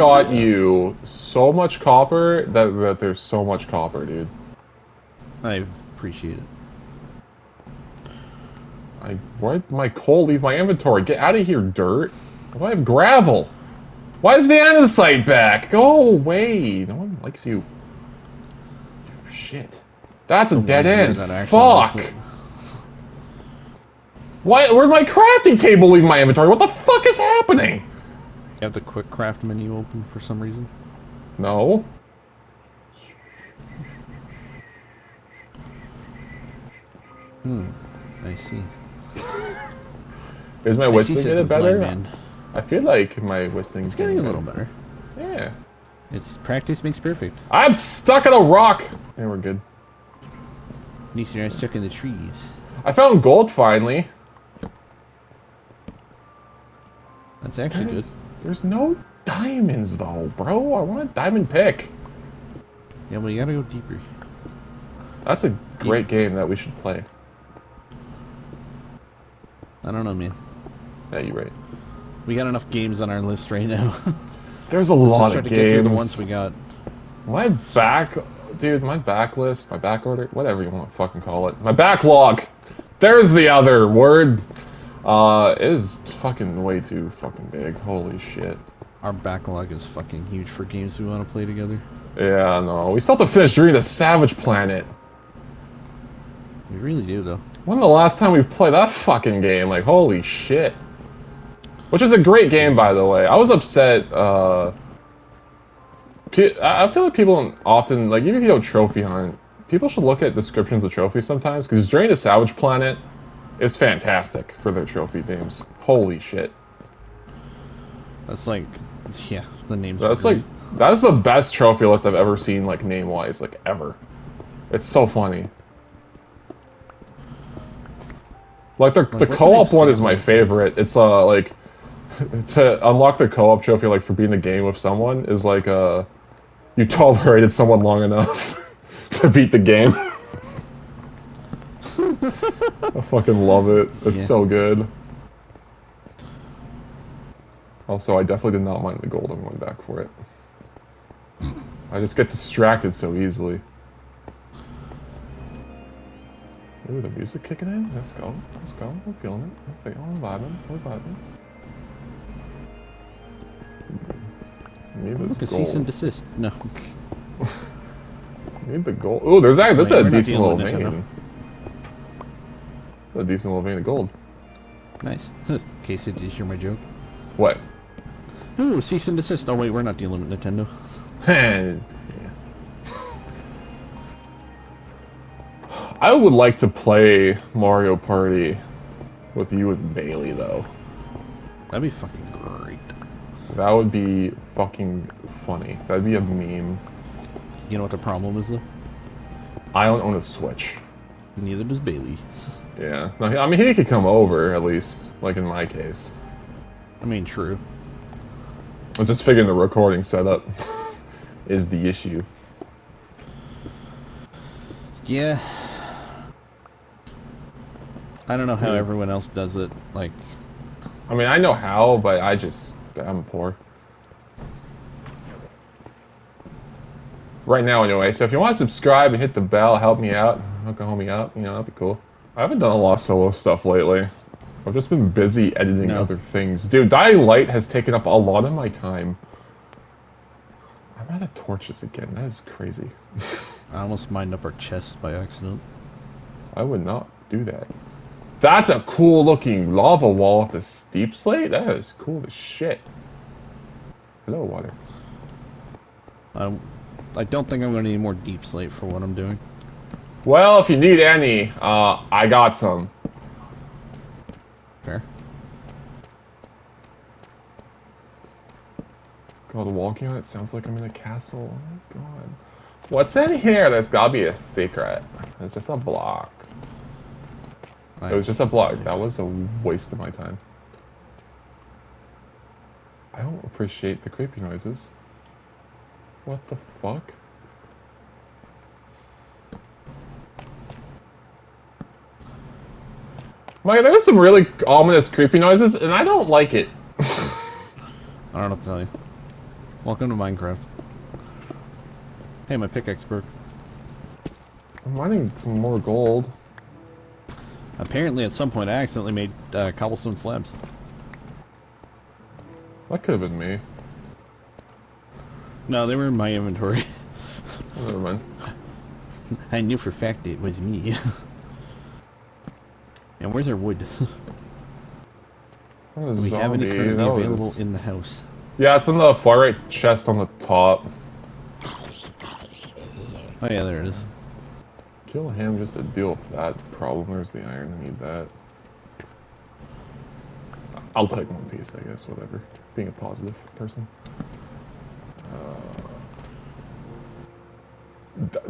got you so much copper that there's so much copper, dude. I appreciate it. Why did my coal leave my inventory? Get out of here, dirt. Why do I have gravel? Why is the andesite back? Go away. No one likes you. Oh, shit. That's a dead end. Fuck. Why? Where'd my crafting table leave my inventory? What the fuck is happening? You have the quick craft menu open for some reason? No. I see. Is my whistling getting better? I feel like my whistling's getting a little better. Yeah. It's practice makes perfect. I'm stuck on a rock! And we're good. At least you're not stuck in the trees. I found gold finally. That's actually good. There's no diamonds though, bro. I want a diamond pick. Yeah, well, you gotta go deeper. That's a great game that we should play. I don't know, man. Yeah, you're right. We got enough games on our list right now. There's a lot of games. Let's just try to get through the ones we got. My back... Dude, my backlist, my backorder, whatever you want to fucking call it. My backlog! There's the other word! It is fucking way too fucking big. Holy shit. Our backlog is fucking huge for games we want to play together. Yeah, no. We still have to finish Dream the Savage Planet. We really do, though. When the last time we played that fucking game? Like, holy shit. Which is a great game, by the way. I was upset, I feel like people often, like, even if you don't trophy hunt, people should look at descriptions of trophies sometimes, because Journey to Salvage Planet is fantastic for their trophy names. Holy shit. That's like, yeah, the names are great. Like, that is the best trophy list I've ever seen, like, name-wise, like, ever. It's so funny. Like, the co-op one is my favorite. It's, like, to unlock the co-op trophy, like, for being in the game with someone is, like, you tolerated someone long enough to beat the game. I fucking love it. It's so good. Also, I definitely did not mind the gold and went back for it. I just get distracted so easily. Ooh, the music kicking in. Let's go. Let's go. We're feeling it. We're feeling it. We're vibing. We're vibing. Maybe it's gold. Cease and desist. No. Need the gold. Ooh, there's actually this is a decent little vein. A decent little vein of gold. Nice. Casey, did you hear my joke? What? Ooh, cease and desist. Oh wait, we're not dealing with Nintendo. I would like to play Mario Party with you and Bailey, though. That'd be fucking great. That would be fucking funny. That'd be a meme. You know what the problem is, though? I don't own a Switch. Neither does Bailey. Yeah. No, I mean, he could come over, at least. Like, in my case. I mean, true. I was just figuring the recording setup is the issue. Yeah. I don't know how everyone else does it, like... I mean, I know how, but I just... I'm poor. Right now, anyway, so if you want to subscribe and hit the bell, help me out, help me out, you know, that'd be cool. I haven't done a lot of solo stuff lately. I've just been busy editing other things. Dude, Dying Light has taken up a lot of my time. I'm out of torches again, that is crazy. I almost mined up our chest by accident. I would not do that. That's a cool-looking lava wall with a steep slate? That is cool as shit. Hello, water. I don't think I'm going to need more deep slate for what I'm doing. Well, if you need any, I got some. Fair. God, walking on it sounds like I'm in a castle. Oh my god. What's in here? There's gotta be a secret. It's just a block. It was just a block. That was a waste of my time. I don't appreciate the creepy noises. What the fuck? Mike, there was some really ominous creepy noises, and I don't like it. I don't know what to tell you. Welcome to Minecraft. Hey, my pickaxe broke. I'm mining some more gold. Apparently at some point I accidentally made cobblestone slabs. That could have been me. No, they were in my inventory. Oh, never mind. I knew for a fact it was me. And where's our wood? Do we have any currently available in the house? Yeah, it's in the far right chest on the top. Oh yeah, there it is. Kill him just to deal with that problem. Where's the iron? I need that. I'll take one piece, I guess, whatever. Being a positive person.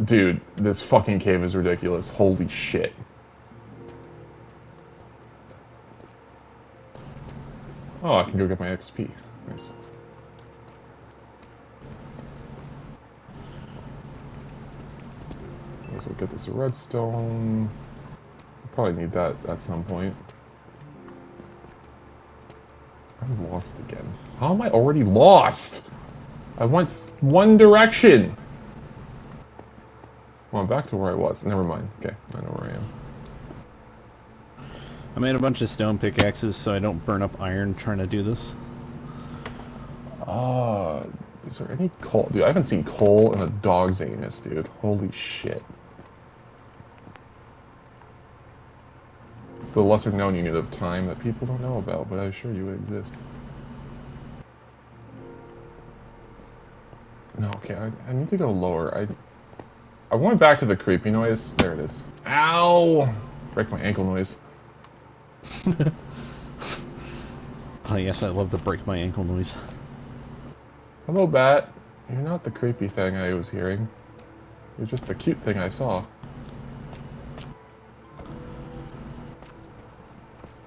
Dude, this fucking cave is ridiculous. Holy shit. Oh, I can go get my XP. Nice. Let's go get this redstone. I'll probably need that at some point. I'm lost again. How am I already lost? I went one direction. Well, I'm back to where I was. Never mind. Okay, I know where I am. I made a bunch of stone pickaxes so I don't burn up iron trying to do this. Is there any coal? Dude, I haven't seen coal in a dog's anus, dude. Holy shit. It's a lesser known unit of time that people don't know about, but I assure you it exists. No, okay, I need to go lower. I went back to the creepy noise. There it is. Ow! Break my ankle noise. Oh yes, I love to break my ankle noise. Hello, bat. You're not the creepy thing I was hearing. You're just the cute thing I saw.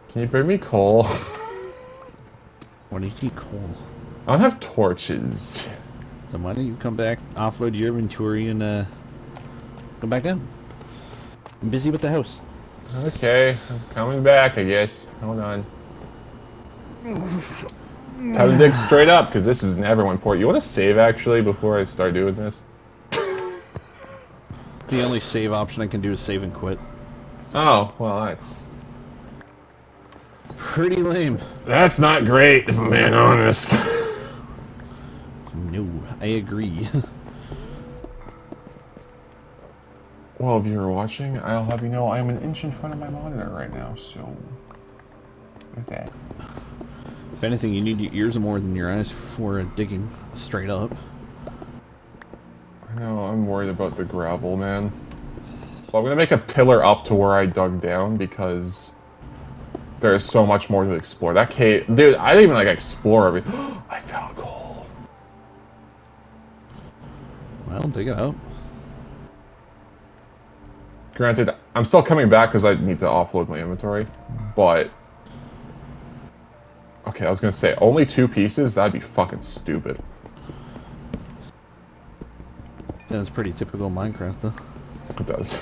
Can you bring me coal? Why do you need coal? I don't have torches. Then why don't you come back, offload your inventory, and go back down? I'm busy with the house. Okay, I'm coming back, I guess. Hold on. Time to dig straight up, because this is an everyone port. You want to save, actually, before I start doing this? The only save option I can do is save and quit. Oh, well, that's... pretty lame. That's not great, if I'm being honest. No, I agree. Well, if you're watching, I'll have you know I'm an inch in front of my monitor right now, so... Where's that? If anything, you need your ears more than your eyes for digging straight up. I know, I'm worried about the gravel, man. Well, I'm gonna make a pillar up to where I dug down, because... there is so much more to explore. That cave... Dude, I didn't even, like, explore everything. I found coal. Well, dig it out. Granted, I'm still coming back because I need to offload my inventory, but... Okay, I was gonna say, only 2 pieces? That'd be fucking stupid. Sounds pretty typical Minecraft, though. It does.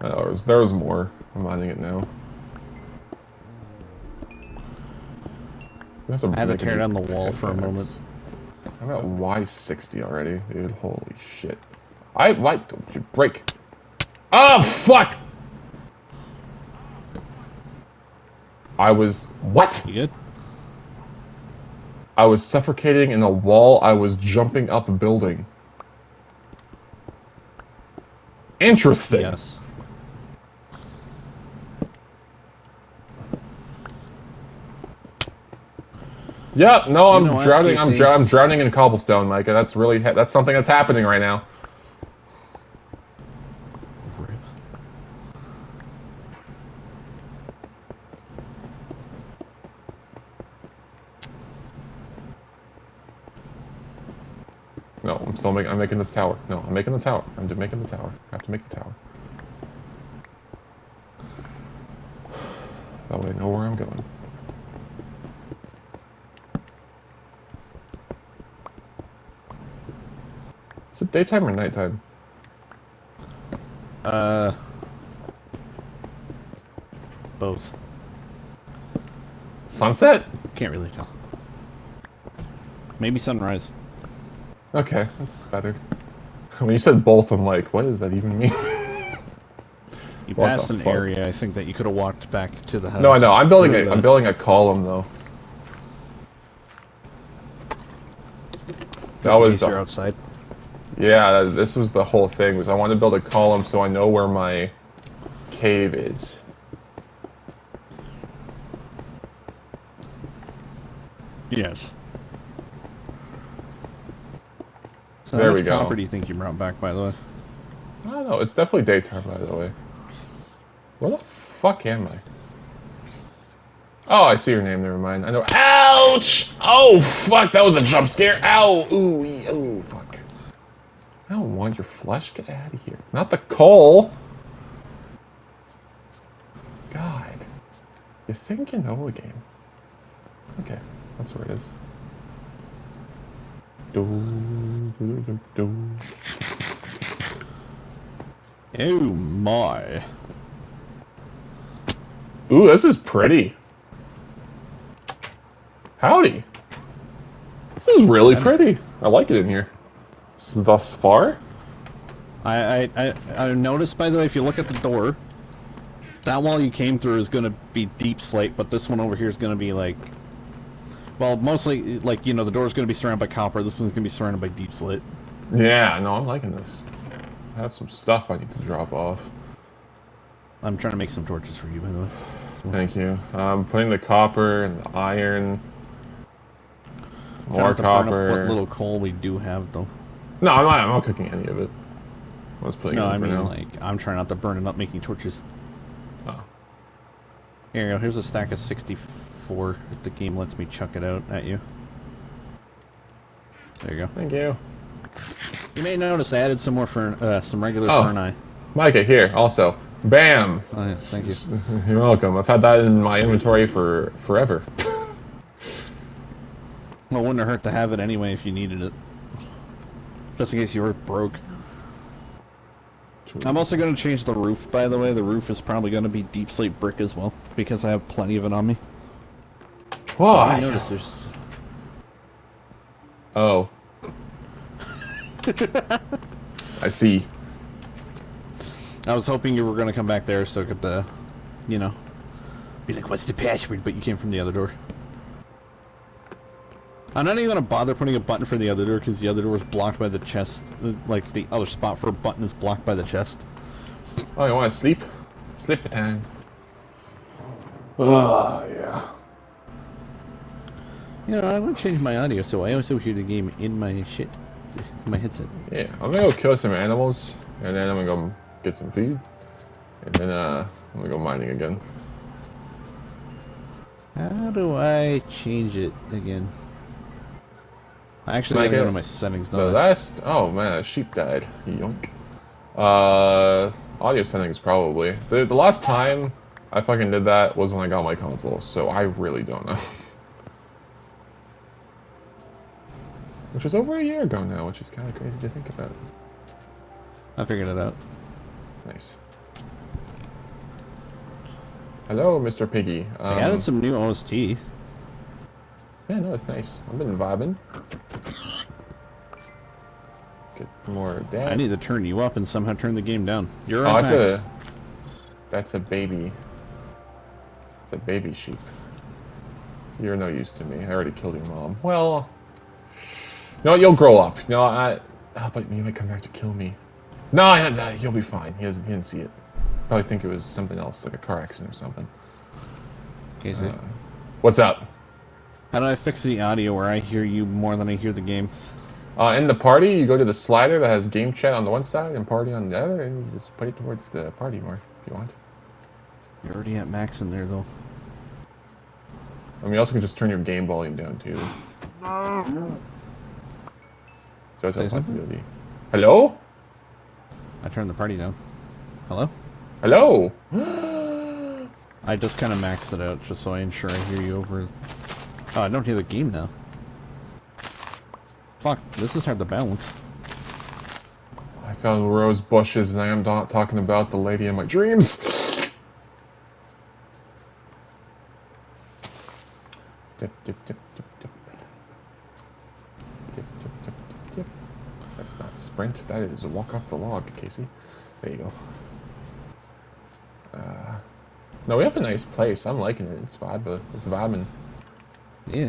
I know, there was more. I'm mining it now. I had to tear down the wall for a moment. I'm at Y60 already, dude. Holy shit. I like... Don't you break... Oh, fuck! I was... What? You good? I was suffocating in a wall. I was jumping up a building. Interesting. Yes. Yep, no, I'm drowning. I'm drowning in cobblestone, Micah. That's really... That's something that's happening right now. No, I'm making this tower. No, I'm making the tower. I'm just making the tower. I have to make the tower. That way I know where I'm going. Is it daytime or nighttime? Both. Sunset? Can't really tell. Maybe sunrise. Okay, that's better. When you said both, I'm like, what does that even mean? You passed an area, I think, that you could have walked back to the house. No, I know. I'm building a column, though. That was outside. Yeah, this was the whole thing. Was I want to build a column so I know where my cave is. Yes. So there we go. How much copper do you think you brought back, by the way? I don't know. It's definitely daytime, by the way. Where the fuck am I? Oh, I see your name. Never mind. I know. Ouch! Oh, fuck! That was a jump scare. Ow! Ooh! Ooh! Fuck! I don't want your flesh. Get out of here. Not the coal. God, you think you know the game? Okay, that's where it is. Oh my! Ooh, this is pretty. Howdy! This is really pretty. I like it in here. Thus far? I noticed, by the way, if you look at the door, that wall you came through is going to be deep slate, but this one over here is going to be like... Well, mostly, like, you know, the door's going to be surrounded by copper, this one's going to be surrounded by deep slate. Yeah, no, I'm liking this. I have some stuff I need to drop off. I'm trying to make some torches for you, by the way. So. Thank you. I'm putting the copper and the iron... More copper. What little coal we do have, though. No, I'm not cooking any of it. Let's put it in for now. No, I mean, like, I'm trying not to burn it up making torches. Oh. Here you go. Here's a stack of 64. If the game lets me chuck it out at you. There you go. Thank you. You may notice I added some more for some regular furnace. Micah, here also. Bam. Oh, yes, thank you. You're welcome. I've had that in my inventory for forever. Well, it wouldn't hurt to have it anyway if you needed it. Just in case you were broke. True. I'm also going to change the roof, by the way. The roof is probably going to be deep slate brick as well, because I have plenty of it on me. Whoa! I noticed there's... Oh. I see. I was hoping you were going to come back there so I could, you know, be like, what's the password? But you came from the other door. I'm not even gonna bother putting a button for the other door because the other door is blocked by the chest. Like, the other spot for a button is blocked by the chest. Oh, you wanna sleep? Sleep time. Oh, yeah. You know, I want to change my audio so I also hear the game in my my headset. Yeah, I'm gonna go kill some animals and then I'm gonna go get some food. And then, I'm gonna go mining again. How do I change it again? I actually haven't gone to my settings, though. The last... Oh, man, a sheep died. Yonk. Audio settings, probably. The last time I fucking did that was when I got my console, so I really don't know. Which was over a year ago now, which is kind of crazy to think about. I figured it out. Nice. Hello, Mr. Piggy. I added some new OST. Yeah, no, it's nice. I've been vibing. Get more damage. I need to turn you up and somehow turn the game down. You're on max. That's a baby. It's a baby sheep. You're no use to me. I already killed your mom. Well, no, you'll grow up. No, but you might come back to kill me. No, you'll be fine. He didn't see it. Probably think it was something else, like a car accident or something. Casey, what's up? How do I fix the audio where I hear you more than I hear the game? In the party, you go to the slider that has game chat on the one side and party on the other, and you just play towards the party more if you want. You're already at max in there, though. I mean, you also can just turn your game volume down, too. So that's possibility. Hello? I turned the party down. Hello? Hello! I just kind of maxed it out just so I ensure I hear you over... Oh, I don't hear the game now. Fuck, this is hard to balance. I found rose bushes and I am not talking about the lady in my dreams! Dip, dip, dip, dip, dip. Sprint, that is a walk off the log, Casey. There you go. No, we have a nice place. I'm liking it. It's vibing. Yeah.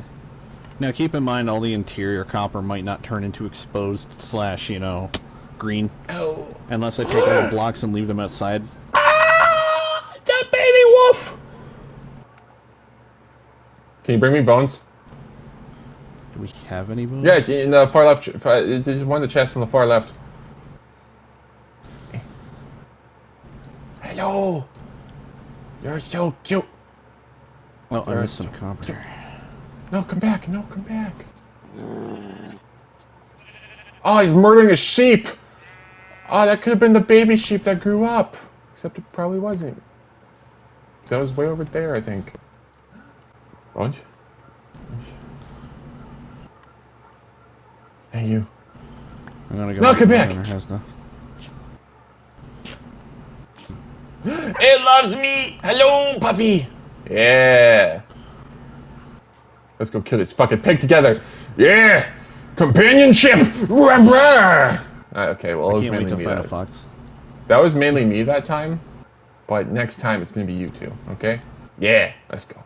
Now keep in mind all the interior copper might not turn into exposed / you know, green. Oh. Unless I take all the blocks and leave them outside. Ah! That baby wolf! Can you bring me bones? Do we have any bones? Yeah, in the far left. There's one of the chests on the far left. Hello! You're so cute! Oh, I missed some copper. No, come back! No, come back! Oh, he's murdering a sheep! Oh, that could have been the baby sheep that grew up! Except it probably wasn't. That was way over there, I think. What? Hey, you. I'm gonna go. No, come back! It loves me! Hello, puppy! Yeah! Let's go kill this fucking pig together! Yeah! Companionship! Okay, well, I can't wait to find a fox. That was mainly me that time, but next time it's gonna be you two, okay? Yeah! Let's go.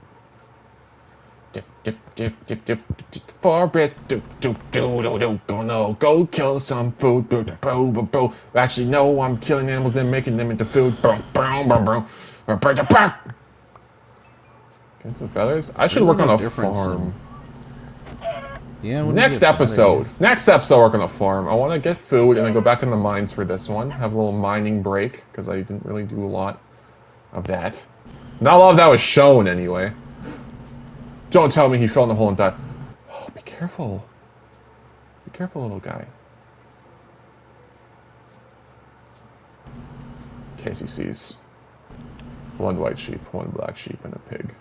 Dip, dip, dip, dip, dip, dip, dip, forest, do, do, do, do, do, go, no, go kill some food, do, bro, bro, bro. Actually, no, I'm killing animals, then making them into food, bro, bro, bro, bro, bro, bro. Get some feathers? I should work on a farm. Yeah. Next episode, work on a farm. I want to get food and then go back in the mines for this one. Have a little mining break, because I didn't really do a lot of that. Not a lot of that was shown, anyway. Don't tell me he fell in the hole and died. Oh, be careful. Be careful, little guy. Casey sees one white sheep, one black sheep, and a pig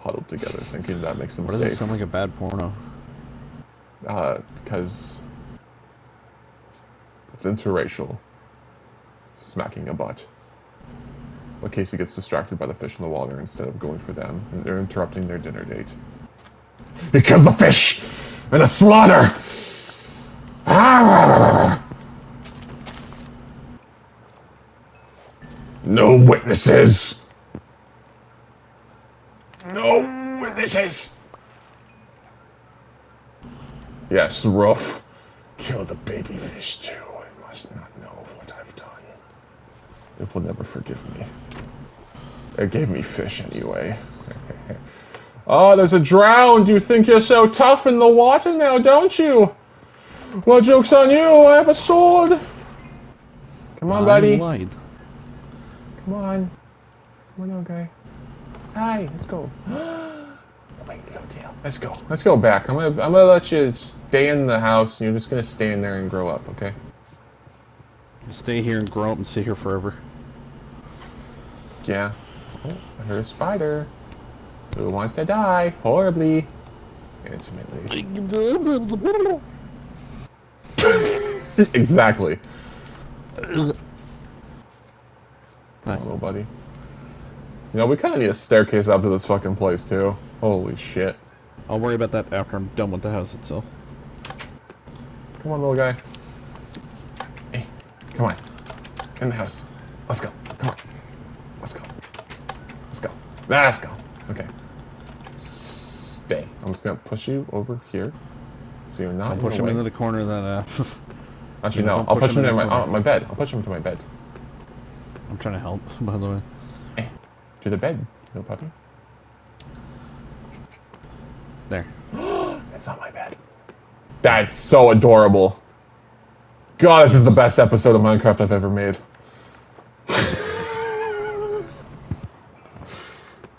huddled together, thinking that makes them safe. Why does that sound like a bad porno? Because it's interracial. Smacking a butt. But Casey gets distracted by the fish in the water instead of going for them, and they're interrupting their dinner date. Because the fish and the slaughter! Ah! No witnesses! No witnesses! Yes, Ruff. Kill the baby fish too. I must not know of what I've done. It will never forgive me. It gave me fish anyway. Oh, there's a drowned! You think you're so tough in the water now, don't you? Well, joke's on you, I have a sword! Come on, buddy. Lied. Come on. Come on, okay. Hi, let's go. Let's go. Let's go back. I'm gonna let you stay in the house, and you're just gonna stay in there and grow up, okay? Stay here and grow up and stay here forever. Yeah. Oh, I heard a spider who wants to die horribly. Intimately. Exactly. Hello, buddy. You know, we kind of need a staircase up to this fucking place, too. Holy shit. I'll worry about that after I'm done with the house itself. Come on, little guy. Come on, in the house. Let's go. Come on. Let's go. Let's go. Let's go. Okay. Stay. I'm just gonna push you over here, so you're not. I'll push him into the corner that. Actually, no. I'll push him into my bed. I'll push him to my bed. I'm trying to help, by the way. Hey, to the bed, little puppy. There. That's not my bed. That's so adorable. God, this is the best episode of Minecraft I've ever made.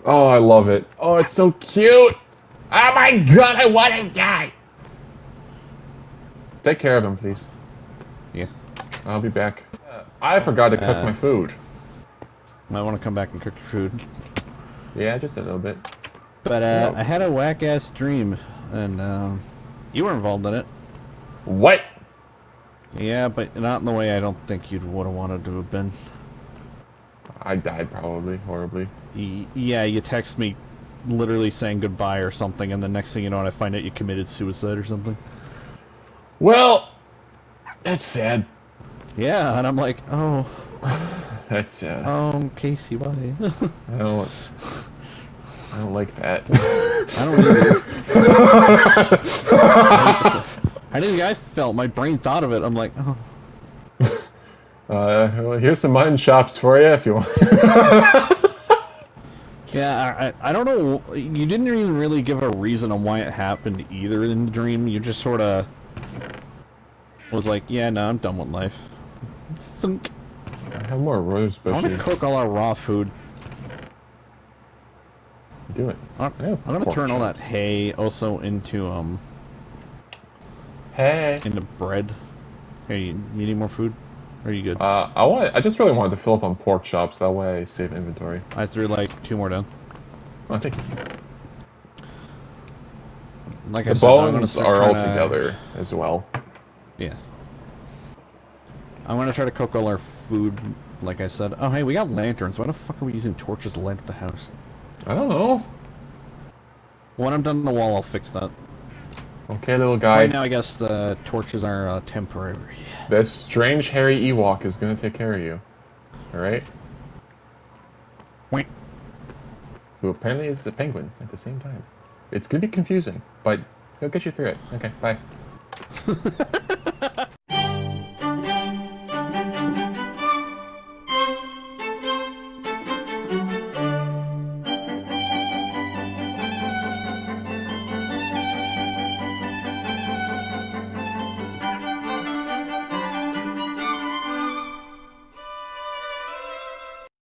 Oh, I love it. Oh, it's so cute. Oh my God, I want to die. Take care of him, please. Yeah. I'll be back. I forgot to cook my food. Might want to come back and cook your food. Yeah, just a little bit. But I had a whack-ass dream, and you were involved in it. What? Yeah, but not in the way I don't think you'd would have wanted to have been. I died probably, horribly. Yeah, you text me literally saying goodbye or something, and the next thing you know, I find out you committed suicide or something. Well, That's sad. Yeah, and I'm like, oh. That's sad. Casey, why? I don't like that. I don't really. I didn't think I felt. My brain thought of it. I'm like, oh. Well, here's some mutton chops for you if you want. Yeah, I don't know. You didn't even really give a reason on why it happened either in the dream. You just sort of was like, yeah, no, I'm done with life. Thunk. I have more rose bushes. I want to cook all our raw food. Do it. I'm gonna turn all that hay also into hay into bread. Hey, you need more food? Are you good? I just really wanted to fill up on pork chops. That way I save inventory. I threw like 2 more down. Oh, thank you. Like I said, I'm gonna start trying to... The bones are all together as well. Yeah. I'm gonna try to cook all our food, like I said. Oh, hey, we got lanterns. Why the fuck are we using torches to light up the house? I don't know. When I'm done in the wall, I'll fix that. Okay, little guy. Right now, I guess the torches are temporary. This strange hairy Ewok is gonna take care of you. Alright? Wait. Who apparently is a penguin at the same time. It's gonna be confusing, but he'll get you through it. Okay, bye.